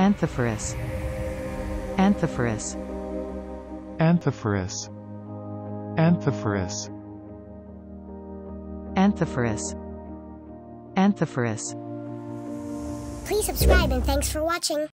Anthophorous. Anthophorous. Anthophorous. Anthophorous. Anthophorous. Anthophorous. Please subscribe and thanks for watching.